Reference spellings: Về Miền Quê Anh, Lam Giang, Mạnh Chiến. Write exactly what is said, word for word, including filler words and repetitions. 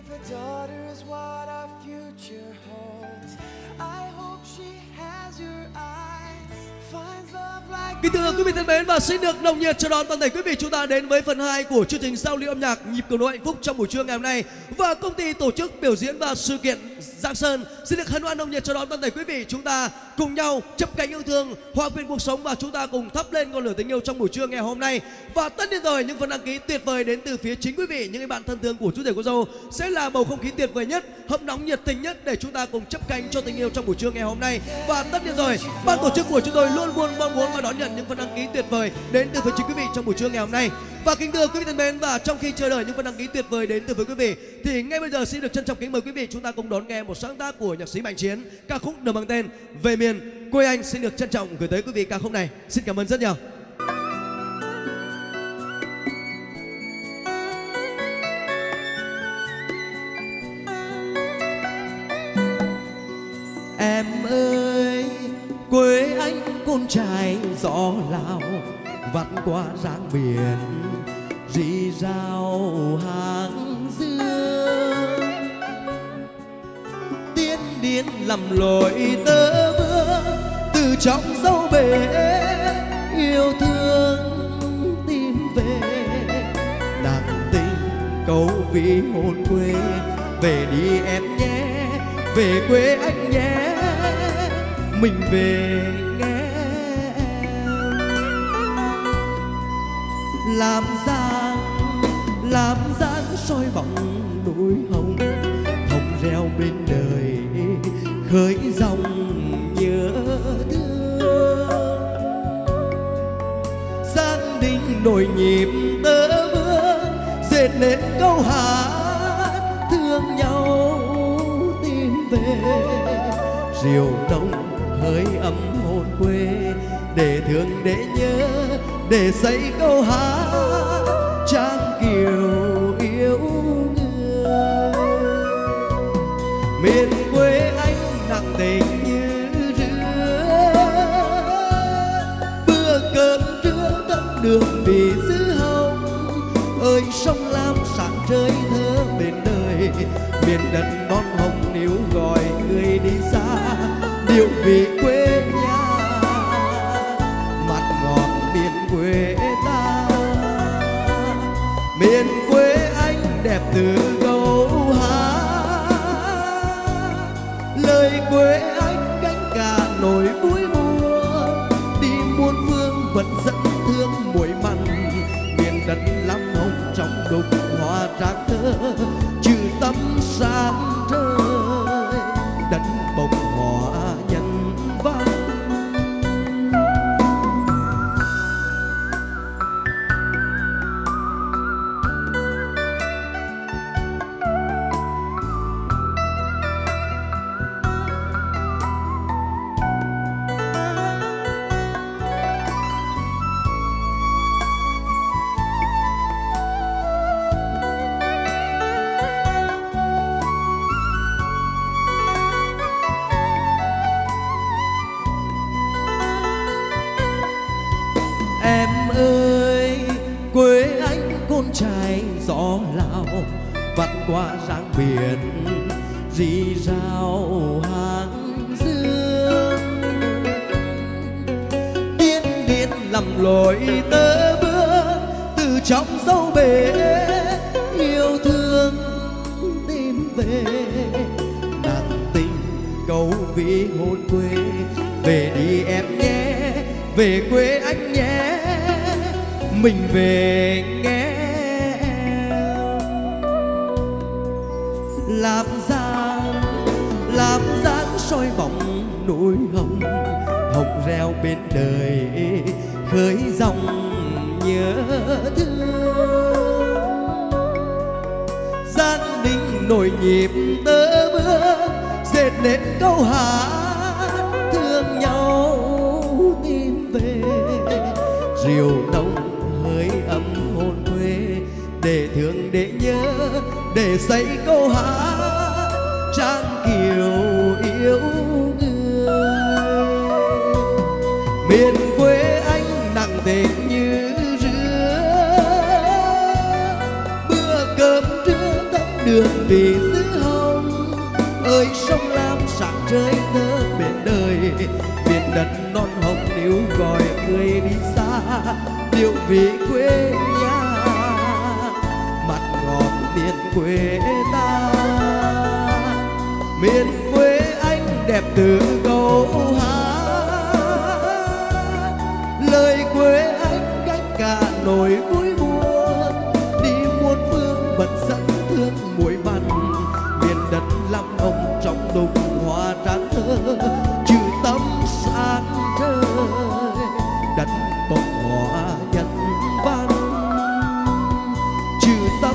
If a daughter is what our future holds, I hope she has your eyes, finds love like you. Kính thưa quý vị thân mến, và xin được nồng nhiệt chào đón toàn thể quý vị chúng ta đến với phần hai của chương trình giao lưu âm nhạc Nhịp Cầu Nối Hạnh Phúc trong buổi trưa ngày hôm nay. Và công ty tổ chức biểu diễn và sự kiện Giang Sơn xin được hân hoan nồng nhiệt chào đón toàn thể quý vị chúng ta cùng nhau chấp cánh yêu thương, hòa quyện cuộc sống và chúng ta cùng thắp lên ngọn lửa tình yêu trong buổi trưa ngày hôm nay. Và tất nhiên rồi, những phần đăng ký tuyệt vời đến từ phía chính quý vị, những bạn thân thương của chú rể cô dâu sẽ là bầu không khí tuyệt vời nhất, hâm nóng nhiệt tình nhất để chúng ta cùng chấp cánh cho tình yêu trong buổi trưa ngày hôm nay. Và tất nhiên rồi, ban tổ chức của chúng tôi luôn luôn mong muốn và đón nhận những phần đăng ký tuyệt vời đến từ phía chính quý vị trong buổi trưa ngày hôm nay. Và kính thưa quý vị thân mến, và trong khi chờ đợi những phần đăng ký tuyệt vời đến từ với quý vị thì ngay bây giờ xin được trân trọng kính mời quý vị chúng ta cùng đón nghe một sáng tác của nhạc sĩ Mạnh Chiến, ca khúc được mang tên Về Miền Quê Anh. Xin được trân trọng gửi tới quý vị ca khúc này. Xin cảm ơn rất nhiều. Em ơi, quê anh con trai gió Lào vắt qua dáng biển rì rào hàng dương, tiến điên lầm lội tơ bước từ trong dâu bể yêu thương tìm về đàn tình câu vì hồn quê. Về đi em nhé, về quê anh nhé, mình về nghe. Lam Giang, Lam Giang soi bóng núi hồng, thông reo bên đời khơi dòng nhớ thương. Giang đình nổi nhịp tơ bước dệt nên câu hát thương nhau tìm về, rượu nồng hơi ấm hồn quê để thương để nhớ, để xây câu hát Trang Kiều yêu người. Miền quê anh nặng tình như rứa, bữa cơm trưa tấm đường bì dứa hồng, ơi sông Lam sáng trời thơ bên đời, miền đất non hồng níu gọi người đi xa điệu vì quê nhà. Quê ta, miền quê anh đẹp từ câu hát, lời quê anh cánh cà nổi cuối mùa, đi muôn vương vẫn dẫn thương muối mặn, miền đất lắm hồng trong đục hoa tráng thơ, trừ tấm sáng trời đất bồng hoa nhân văn. Qua dáng biển rì rào hàng dương, tiến điên lầm lội tơ bước từ trong dâu bể yêu thương tìm về, đàn tình câu ví hồn quê. Về đi em nhé, về quê anh nhé, mình về nghe. Lam Giang, Lam Giang soi bóng núi hồng, hồng reo bên đời khơi dòng nhớ thương. Giang đình nổi nhịp tơ bước dệt nên câu hát thương nhau tìm về, rượu nồng hơi ấm hồn quê để thương để nhớ, để xây câu hát Trang Kiều yêu người. Miền quê anh nặng tình như rứa, bữa cơm trưa tấm đường về xứ Hồng. Ơi sông Lam sáng trời tơ biển đời, biển đất non hồng níu gọi người đi xa điệu về quê nhà, mặt ngọt miền quê ta. Miền quê anh đẹp từ câu hát, lời quê anh cách cả nỗi vui buồn. Đi muôn phương bật dẫn thương muối mặn, miền đất Lam hồng trong đồng hoa tràn thơ chữ tâm sáng trời. Đất bông hoa nhân văn chữ tâm